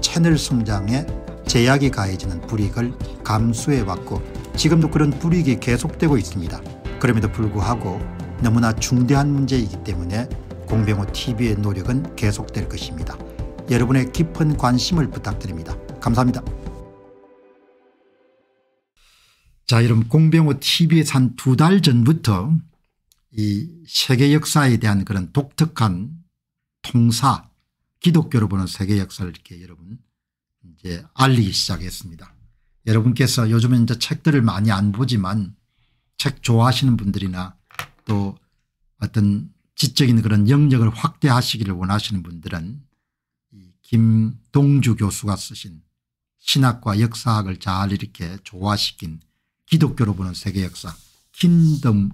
채널 성장에 제약이 가해지는 불이익을 감수해왔고 지금도 그런 불이익이 계속되고 있습니다. 그럼에도 불구하고 너무나 중대한 문제이기 때문에 공병호TV의 노력은 계속될 것입니다. 여러분의 깊은 관심을 부탁드립니다. 감사합니다. 자, 여러분, 공병호TV에서 한 2달 전부터 이 세계 역사에 대한 그런 독특한 통사, 기독교로 보는 세계 역사를 이렇게 여러분 이제 알리기 시작했습니다. 여러분께서 요즘은 이제 책들을 많이 안 보지만 책 좋아하시는 분들이나 또 어떤 지적인 그런 영역을 확대하시기를 원하시는 분들은 이 김동주 교수가 쓰신 신학과 역사학을 잘 이렇게 조화시킨 기독교로 보는 세계 역사 킹덤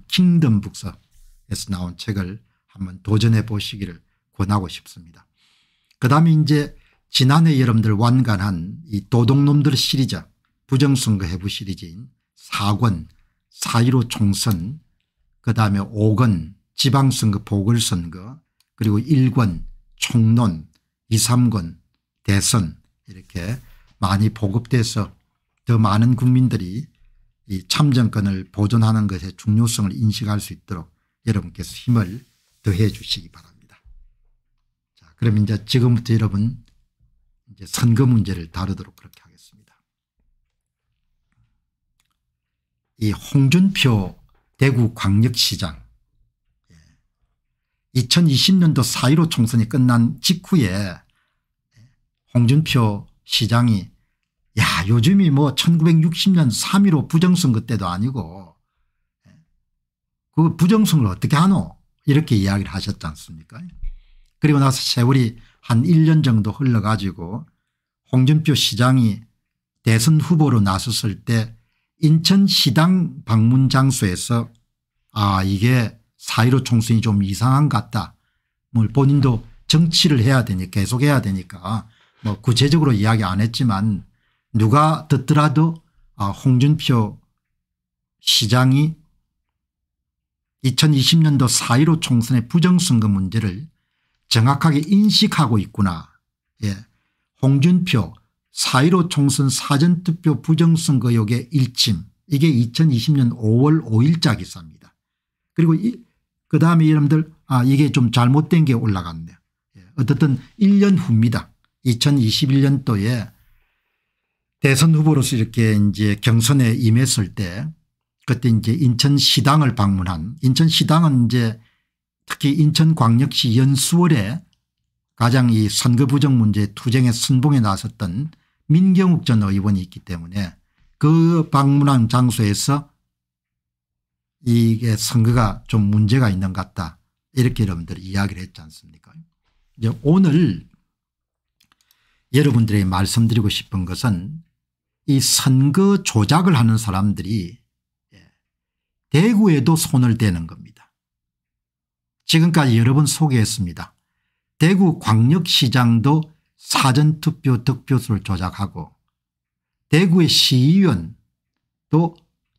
북서에서 나온 책을 한번 도전해 보시기를 권하고 싶습니다. 그 다음에 이제 지난해 여러분들 완간한 이 도둑놈들 시리즈, 부정선거 해부 시리즈인 4권, 4.15 총선, 그 다음에 5권, 지방선거 보궐선거, 그리고 1권, 총론, 2, 3권, 대선 이렇게 많이 보급돼서 더 많은 국민들이 이 참정권을 보존하는 것의 중요성을 인식할 수 있도록 여러분께서 힘을 더해 주시기 바랍니다. 그럼 이제 지금부터 여러분 이제 선거 문제를 다루도록 그렇게 하겠습니다. 이 홍준표 대구광역시장 2020년도 4.15 총선이 끝난 직후에 홍준표 시장이 야, 요즘이 뭐 1960년 3.15 부정선거 때도 아니고 그 부정선거를 어떻게 하노? 이렇게 이야기를 하셨지 않습니까? 그리고 나서 세월이 한 1년 정도 흘러가지고 홍준표 시장이 대선 후보로 나섰을 때 인천시당 방문 장소에서 아, 이게 4.15 총선이 좀 이상한 것 같다. 뭐 본인도 정치를 해야 되니까 계속 해야 되니까 뭐 구체적으로 이야기 안 했지만 누가 듣더라도 아, 홍준표 시장이 2020년도 4.15 총선의 부정선거 문제를 정확하게 인식하고 있구나. 예. 홍준표 4.15 총선 사전투표 부정선거 의혹의 일침. 이게 2020년 5월 5일자 기사입니다. 그리고 그 다음에 여러분들 아, 이게 좀 잘못된 게 올라갔네요. 예. 어쨌든 1년 후입니다. 2021년도에 대선 후보로서 이렇게 이제 경선에 임했을 때 그때 이제 인천시당을 방문한 인천시당은 이제 특히 인천광역시 연수월에 가장 이 선거 부정 문제 투쟁의 선봉에 나섰던 민경욱 전 의원이 있기 때문에 그 방문한 장소에서 이게 선거가 좀 문제가 있는 것 같다. 이렇게 여러분들이 이야기를 했지 않습니까? 이제 오늘 여러분들에게 말씀드리고 싶은 것은 이 선거 조작을 하는 사람들이 대구에도 손을 대는 겁니다. 지금까지 여러 번 소개했습니다. 대구 광역시장도 사전투표 득표수를 조작하고 대구의 시의원도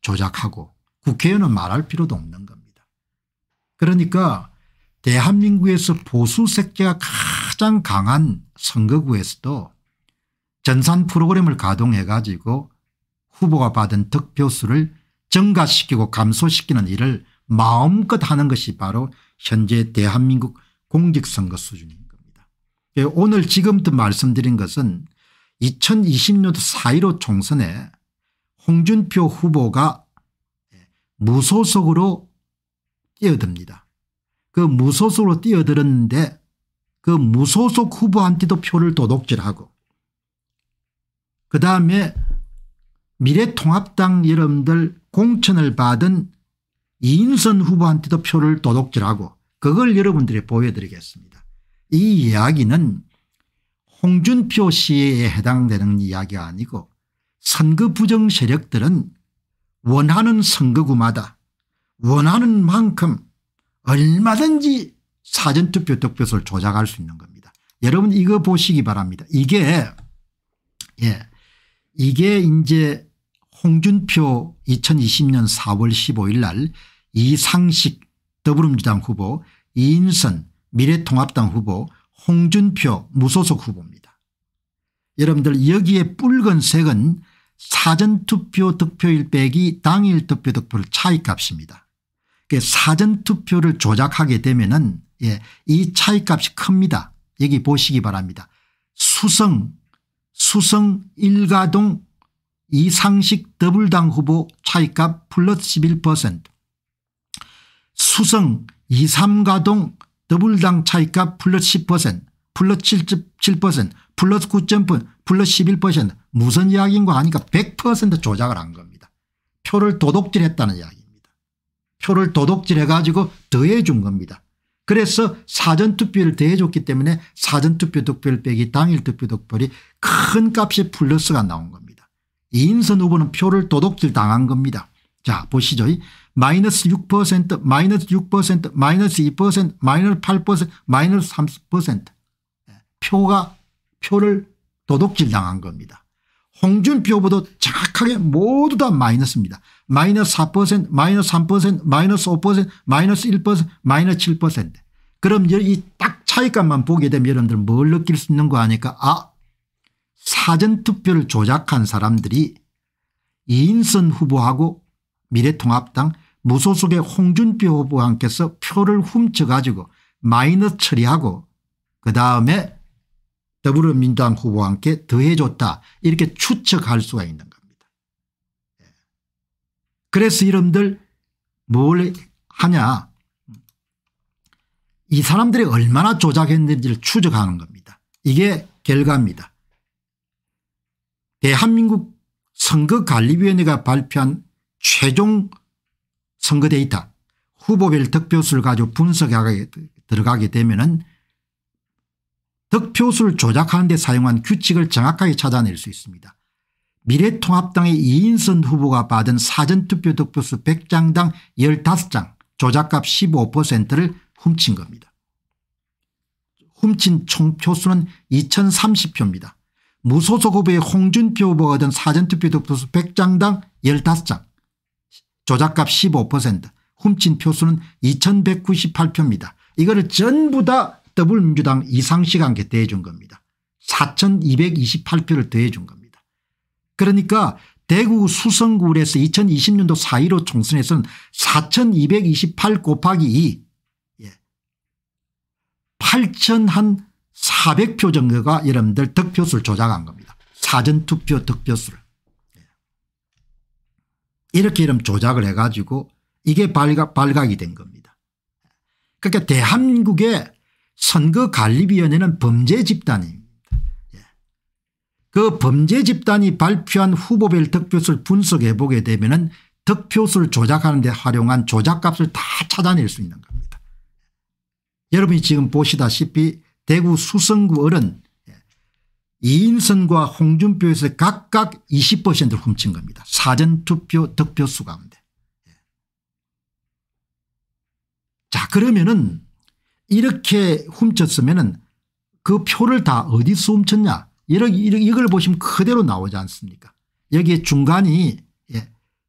조작하고 국회의원은 말할 필요도 없는 겁니다. 그러니까 대한민국에서 보수 색채가 가장 강한 선거구에서도 전산 프로그램을 가동해 가지고 후보가 받은 득표수를 증가시키고 감소시키는 일을 마음껏 하는 것이 바로 현재 대한민국 공직선거 수준인 겁니다. 오늘 지금부터 말씀드린 것은 2020년도 4.15 총선에 홍준표 후보가 무소속으로 뛰어듭니다. 그 무소속으로 뛰어들었는데 그 무소속 후보한테도 표를 도둑질하고, 그다음에 미래통합당 여러분들 공천을 받은 이인선 후보한테도 표를 도둑질하고, 그걸 여러분들이 보여드리겠습니다. 이 이야기는 홍준표 씨에 해당되는 이야기가 아니고, 선거 부정 세력들은 원하는 선거구마다 원하는 만큼 얼마든지 사전투표 득표수를 조작할 수 있는 겁니다. 여러분 이거 보시기 바랍니다. 이게 이제 홍준표 2020년 4월 15일 날 이상식 더불어민주당 후보, 이인선 미래통합당 후보, 홍준표 무소속 후보입니다. 여러분들 여기에 붉은색은 사전투표 득표일 빼기 당일 투표 득표를 차이값입니다. 사전투표를 조작하게 되면은 이 차이값이 큽니다. 여기 보시기 바랍니다. 수성 일가동 이상식 더불당 후보 차이값 플러스 11%, 수성 23가동 더불당 차이값 플러스 10%, 플러스 7%, 플러스 9.9%, 플러스 11%. 무슨 이야기인가 하니까 100% 조작을 한 겁니다. 표를 도둑질했다는 이야기입니다. 표를 도둑질해 가지고 더해 준 겁니다. 그래서 사전투표를 더해줬기 때문에 사전투표 득표율 빼기 당일 투표 득표율이 큰 값의 플러스가 나온 겁니다. 이인선 후보는 표를 도둑질 당한 겁니다. 자 보시죠. 마이너스 6%, 마이너스 6%, 마이너스 2%, 마이너스 8%, 마이너스 30%. 표를 도둑질 당한 겁니다. 홍준표 후보도 정확하게 모두 다 마이너스입니다. 마이너스 4%, 마이너스 3%, 마이너스 5%, 마이너스 1%, 마이너스 7%. 그럼 이 딱 차이값만 보게 되면 여러분들 뭘 느낄 수 있는 거 아니까, 아, 사전투표를 조작한 사람들이 이인선 후보하고 미래통합당 무소속의 홍준표 후보한께서 표를 훔쳐가지고 마이너스 처리하고 그다음에 더불어민주당 후보와 함께 더해줬다, 이렇게 추측할 수가 있는 겁니다. 그래서 여러분들 뭘 하냐, 이 사람들이 얼마나 조작했는지를 추적하는 겁니다. 이게 결과입니다. 대한민국 선거관리위원회가 발표한 최종 선거 데이터 후보별 득표수를 가지고 분석에 들어가게 되면은 득표수를 조작하는 데 사용한 규칙을 정확하게 찾아낼 수 있습니다. 미래통합당의 이인선 후보가 받은 사전투표 득표수 100장당 15장, 조작값 15%를 훔친 겁니다. 훔친 총표수는 2030표입니다. 무소속 후보의 홍준표 후보가 얻은 사전투표 득표수 100장당 15장, 조작값 15%, 훔친 표수는 2198표입니다. 이거를 전부 다 더불어민주당 이상식한테 더해준 겁니다. 4228표를 더해준 겁니다. 그러니까 대구 수성구에서 2020년도 4.15 총선에서는 4228 곱하기 2, 8400표 정도가 여러분들 득표수를 조작한 겁니다. 사전투표 득표수를. 이렇게 이름 조작을 해가지고 이게 발각이 된 겁니다. 그러니까 대한민국의 선거관리위원회는 범죄 집단입니다. 그 범죄 집단이 발표한 후보별 득표수를 분석해 보게 되면은 득표수를 조작하는 데 활용한 조작값을 다 찾아낼 수 있는 겁니다. 여러분이 지금 보시다시피 대구 수성구 을은 이인선과 홍준표에서 각각 20%를 훔친 겁니다. 사전투표 득표수 가운데. 자 그러면은 이렇게 훔쳤으면은 그 표를 다 어디서 훔쳤냐, 이걸 보시면 그대로 나오지 않습니까? 여기에 중간이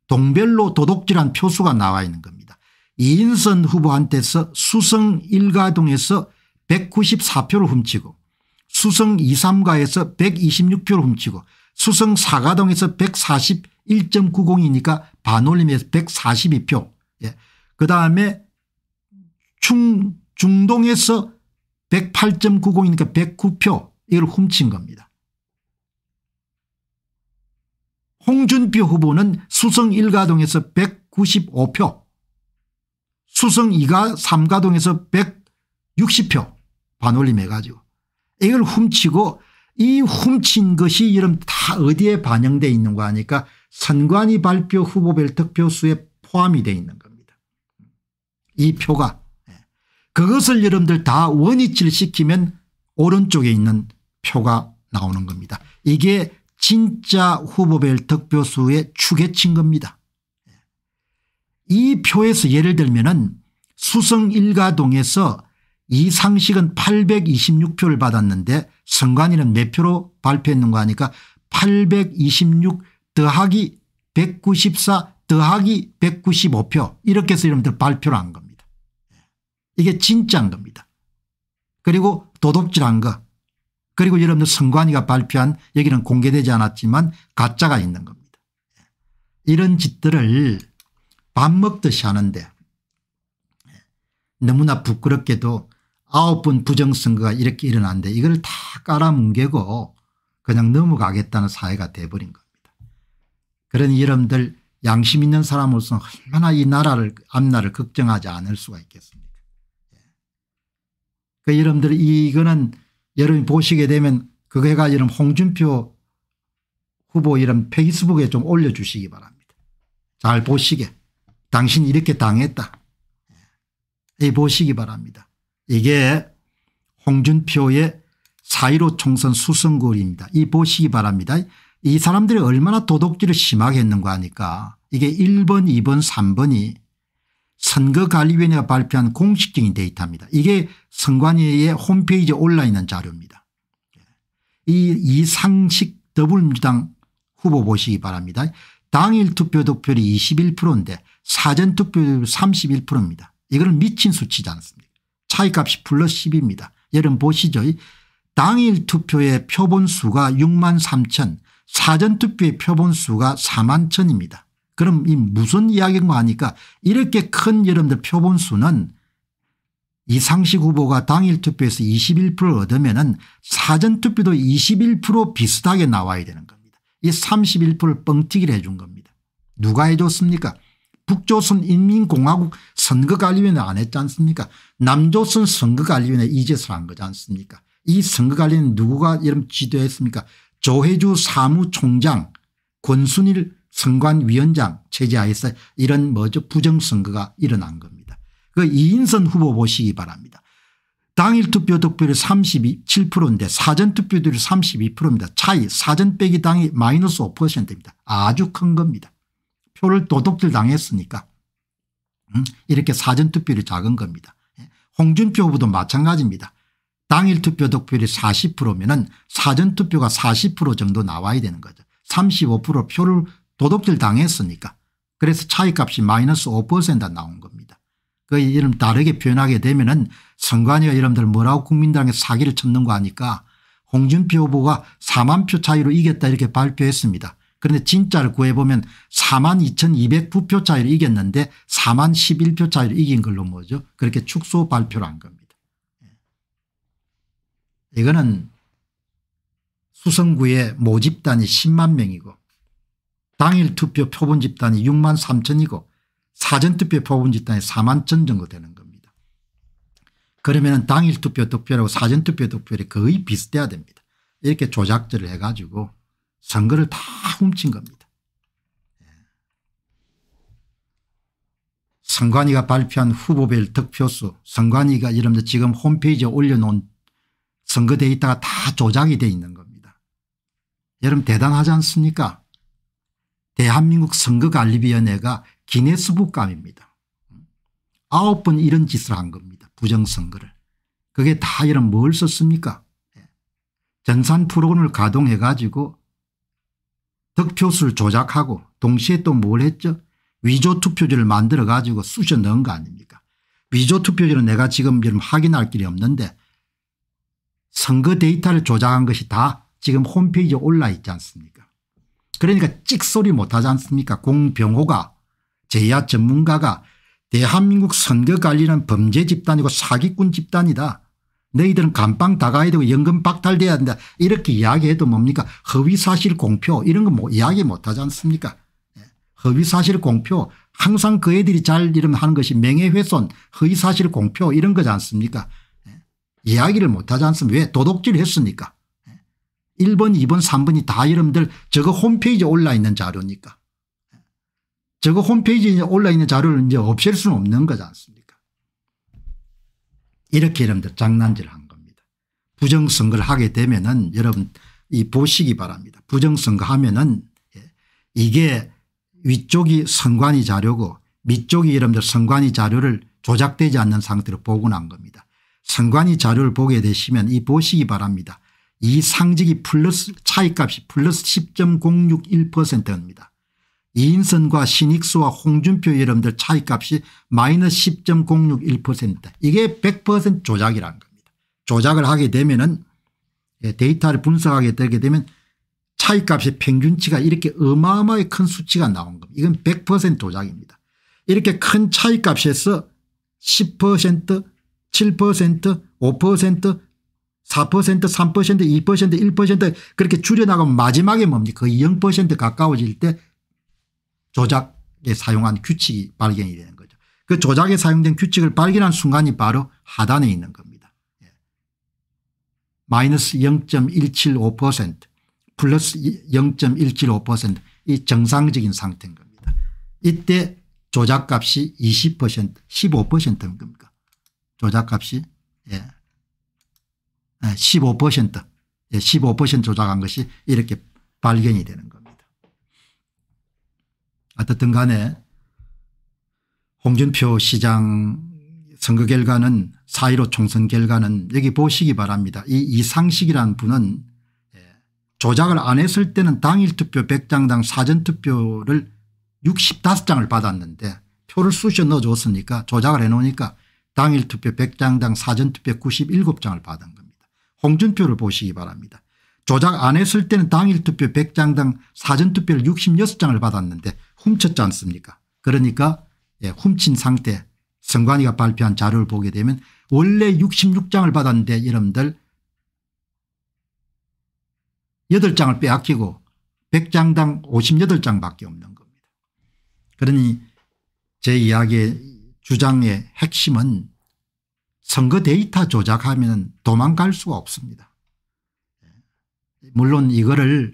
동별로 도둑질한 표수가 나와 있는 겁니다. 이인선 후보한테서 수성 1가동에서 194표를 훔치고, 수성 2, 3가에서 126표를 훔치고, 수성 4가동에서 141.90이니까 반올림에서 142표, 그다음에 중동에서 108.90이니까 109표, 이걸 훔친 겁니다. 홍준표 후보는 수성 1가동에서 195표, 수성 3가동에서 160표 반올림해가지고 이걸 훔치고, 이 훔친 것이 이름 다 어디에 반영되어 있는 거 아니까 선관위 발표 후보별 득표수에 포함이 되어 있는 겁니다. 이 표가 그것을 여러분들 다 원위치를 시키면 오른쪽에 있는 표가 나오는 겁니다. 이게 진짜 후보별 득표수의 추계치인 겁니다. 이 표에서 예를 들면은 수성 1가동에서 이상식은 826표를 받았는데 선관위는 몇 표로 발표했는가 하니까 826 더하기 194 더하기 195표 이렇게 해서 여러분들 발표를 한 겁니다. 이게 진짜인 겁니다. 그리고 도둑질한 거, 그리고 여러분들 선관위가 발표한, 여기는 공개되지 않았지만 가짜가 있는 겁니다. 이런 짓들을 밥 먹듯이 하는데 너무나 부끄럽게도 9번 부정선거가 이렇게 일어났는데 이걸 다 깔아뭉개고 그냥 넘어가겠다는 사회가 돼버린 겁니다. 그러니 여러분들 양심 있는 사람으로서 얼마나 이 나라를, 앞날을 걱정하지 않을 수가 있겠습니까. 그 여러분들 이거는 여러분이 보시게 되면 그거가 여러분 홍준표 후보 이런 페이스북에 좀 올려주시기 바랍니다. 잘 보시게. 당신이 이렇게 당했다. 이 보시기 바랍니다. 이게 홍준표의 4.15 총선 수성구입니다. 이 보시기 바랍니다. 이 사람들이 얼마나 도둑질을 심하게 했는가 하니까 이게 1번 2번 3번이 선거관리위원회가 발표한 공식적인 데이터입니다. 이게 선관위의 홈페이지에 올라있는 자료입니다. 이 이상식 더불어민주당 후보 보시기 바랍니다. 당일 투표 득표율이 21%인데 사전 투표율 31%입니다. 이건 미친 수치지 않습니까? 차이값이 플러스 10입니다. 여러분 보시죠. 당일 투표의 표본수가 63,000, 사전 투표의 표본수가 41,000입니다. 그럼 이 무슨 이야기인가 하니까 이렇게 큰 여러분들 표본수는 이상식 후보가 당일 투표에서 21%를 얻으면은 사전 투표도 21% 비슷하게 나와야 되는 겁니다. 이 31%를 뻥튀기를 해준 겁니다. 누가 해줬습니까? 북조선인민공화국 선거관리위원회 안 했지 않습니까? 남조선 선거관리위원회 이제서 한 거지 않습니까? 이 선거관리위원회 누구가 이름 지도했습니까? 조해주 사무총장, 권순일 선관위원장 체제하에서 이런 뭐죠? 부정선거가 일어난 겁니다. 그 이인선 후보 보시기 바랍니다. 당일 투표 득표율이 37%인데 사전 투표율이 32%입니다. 차이, 사전 빼기 당이 마이너스 5%입니다. 아주 큰 겁니다. 표를 도둑질 당했으니까 이렇게 사전 투표율이 작은 겁니다. 홍준표 후보도 마찬가지입니다. 당일 투표 득표율이 40%면은 사전 투표가 40% 정도 나와야 되는 거죠. 35% 표를 도둑질 당했으니까. 그래서 차이값이 마이너스 5%가 나온 겁니다. 그 이름 다르게 표현하게 되면은 선관위가 여러분들 뭐라고 국민당에 사기를 쳤는가 하니까 홍준표 후보가 4만 표 차이로 이겼다 이렇게 발표했습니다. 그런데 진짜를 구해보면 42,209표 차이로 이겼는데 41표 차이로 이긴 걸로 뭐죠? 그렇게 축소 발표를 한 겁니다. 이거는 수성구의 모집단이 10만 명이고 당일 투표 표본 집단이 63,000이고 사전 투표 표본 집단이 41,000 정도 되는 겁니다. 그러면 당일 투표 득표율하고 사전 투표 득표율이 거의 비슷해야 됩니다. 이렇게 조작질을 해가지고 선거를 다 훔친 겁니다. 선관위가 발표한 후보별 득표수, 선관위가 이런 지금 홈페이지에 올려놓은 선거 데이터가 다 조작이 되어 있는 겁니다. 여러분 대단하지 않습니까? 대한민국 선거관리위원회가 기네스북감입니다. 9번 이런 짓을 한 겁니다. 부정선거를. 그게 다 이런 뭘 썼습니까? 전산 프로그램을 가동해가지고 득표수를 조작하고 동시에 또 뭘 했죠? 위조 투표지를 만들어가지고 쑤셔 넣은 거 아닙니까? 위조 투표지는 내가 지금 확인할 길이 없는데 선거 데이터를 조작한 것이 다 지금 홈페이지에 올라 있지 않습니까? 그러니까 찍소리 못하지 않습니까? 공병호가, 제야 전문가가 대한민국 선거관리는 범죄 집단이고 사기꾼 집단이다. 너희들은 감방 다 가야 되고 연금 박탈돼야 한다 이렇게 이야기해도 뭡니까? 허위사실 공표 이런 거 뭐 이야기 못하지 않습니까? 허위사실 공표 항상 그 애들이 잘 이러면 하는 것이 명예훼손 허위사실 공표 이런 거지 않습니까? 이야기를 못하지 않습니까? 왜? 도둑질 했으니까. 1번 2번 3번이 다 여러분들 저거 홈페이지에 올라있는 자료니까. 저거 홈페이지에 올라있는 자료를 이제 없앨 수는 없는 거지 않습니까? 이렇게 여러분들 장난질 한 겁니다. 부정선거를 하게 되면은 여러분 이 보시기 바랍니다. 부정선거 하면은 이게 위쪽이 선관위 자료고 밑쪽이 여러분들 선관위 자료를 조작되지 않는 상태로 복원한 겁니다. 선관위 자료를 보게 되시면 이 보시기 바랍니다. 이 상직이 플러스 차이값이 플러스 10.061%입니다. 이인선과 신익수와 홍준표 여러분들 차이값이 마이너스 10.061%. 이게 100% 조작이라는 겁니다. 조작을 하게 되면은 데이터를 분석하게 되게 되면 차이값의 평균치가 이렇게 어마어마하게 큰 수치가 나온 겁니다. 이건 100% 조작입니다. 이렇게 큰 차이값에서 10%, 7%, 5%, 4%, 3%, 2%, 1% 그렇게 줄여나가면 마지막에 뭡니까? 거의 0% 가까워질 때 조작에 사용한 규칙이 발견이 되는 거죠. 그 조작에 사용된 규칙을 발견한 순간이 바로 하단에 있는 겁니다. 마이너스 0.175% 플러스 0.175% 이 정상적인 상태인 겁니다. 이때 조작값이 20% 15%인 겁니까? 조작값이 15% 조작한 것이 이렇게 발견이 되는 겁니다. 어쨌든 간에 홍준표 시장 선거 결과는 4.15 총선 결과는 여기 보시기 바랍니다. 이 이상식이라는 분은 조작을 안 했을 때는 당일 투표 100장당 사전투표를 65장을 받았는데 표를 쑤셔 넣어줬으니까 조작을 해놓으니까 당일 투표 100장당 사전투표 97장을 받은 겁니다. 홍준표를 보시기 바랍니다. 조작 안 했을 때는 당일 투표 100장당 사전투표를 66장을 받았는데 훔쳤지 않습니까? 그러니까 훔친 상태 선관위가 발표한 자료를 보게 되면 원래 66장을 받았는데 여러분들 8장을 빼앗기고 100장당 58장밖에 없는 겁니다. 그러니 제 이야기에 주장의 핵심은 선거 데이터 조작하면 도망갈 수가 없습니다. 물론 이거를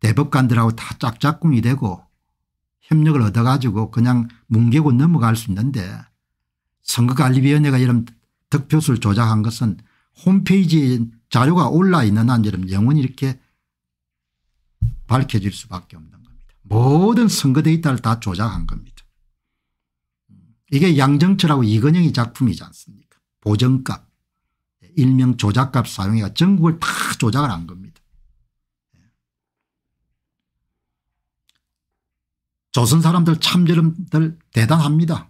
대법관들하고 다 짝짝꿍이 되고 협력을 얻어 가지고 그냥 뭉개고 넘어갈 수 있는데 선거관리위원회가 이런 득표수를 조작한 것은 홈페이지에 자료가 올라 있는 한 여러분 영원히 이렇게 밝혀질 수밖에 없는 겁니다. 모든 선거 데이터를 다 조작한 겁니다. 이게 양정철하고 이건영의 작품이지 않습니까? 보정값, 일명 조작값 사용해가 전국을 다 조작을 한 겁니다. 조선 사람들 참 여러분들 대단합니다.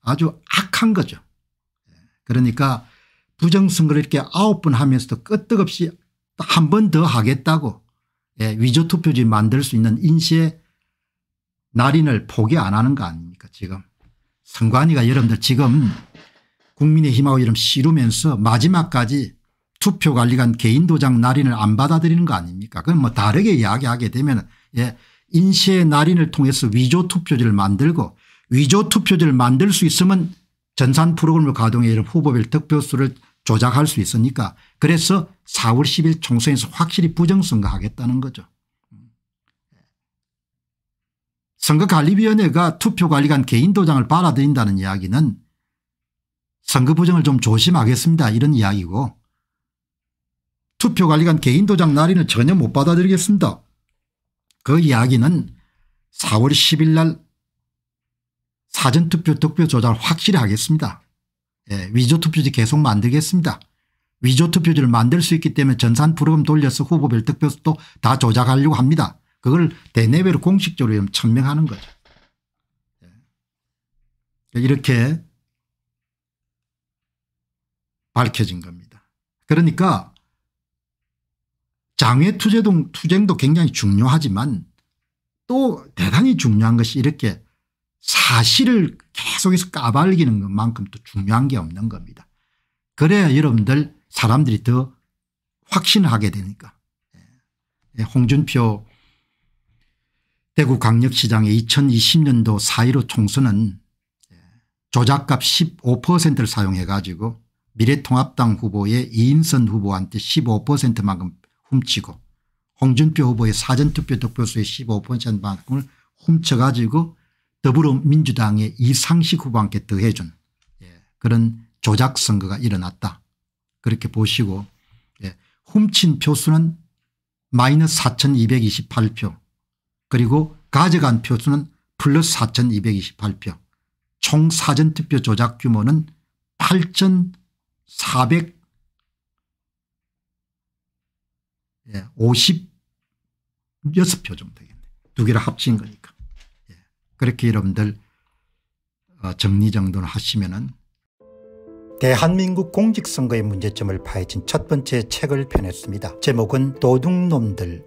아주 악한 거죠. 그러니까 부정선거를 이렇게 9번 하면서도 끄떡없이 한 번 더 하겠다고 위조투표지 만들 수 있는 인시의 날인을 포기 안 하는 거 아닙니까 지금. 선관위가 여러분들 지금 국민의힘하고 이런 씨루면서 마지막까지 투표관리관 개인도장 날인을 안 받아들이는 거 아닙니까? 그건 뭐 다르게 이야기하게 되면 인쇄 날인을 통해서 위조투표지를 만들고 위조투표지를 만들 수 있으면 전산 프로그램을 가동해 이런 후보별 득표수를 조작할 수 있으니까 그래서 4월 10일 총선에서 확실히 부정선거 하겠다는 거죠. 선거관리위원회가 투표관리관 개인도장을 받아들인다는 이야기는 선거부정을 좀 조심하겠습니다 이런 이야기고 투표관리관 개인도장 날인을 전혀 못 받아들이겠습니다. 그 이야기는 4월 10일 날 사전투표 득표 조작을 확실히 하겠습니다. 위조투표지 계속 만들겠습니다. 위조투표지를 만들 수 있기 때문에 전산 프로그램 돌려서 후보별 득표수도 다 조작하려고 합니다. 그걸 대내외로 공식적으로 천명하는 거죠. 이렇게 밝혀진 겁니다. 그러니까 장외투쟁도 굉장히 중요하지만 또 대단히 중요한 것이 이렇게 사실을 계속해서 까발리는 것만큼 또 중요한 게 없는 겁니다. 그래야 여러분들 사람들이 더 확신하게 되니까. 홍준표 대구광역시장의 2020년도 4.15 총선은 조작값 15%를 사용해 가지고 미래통합당 후보의 이인선 후보한테 15%만큼 훔치고 홍준표 후보의 사전투표 득표수의 15%만큼을 훔쳐 가지고 더불어민주당의 이상식 후보한테 더해준 그런 조작선거가 일어났다. 그렇게 보시고 훔친 표수는 마이너스 4,228표 그리고 가져간 표수는 플러스 4,228표 총 사전투표 조작 규모는 8,456표 정도 되겠네. 두 개를 합친 거니까. 그렇게 여러분들 정리정돈 하시면은 대한민국 공직선거의 문제점을 파헤친 첫 번째 책을 펴냈습니다. 제목은 도둑놈들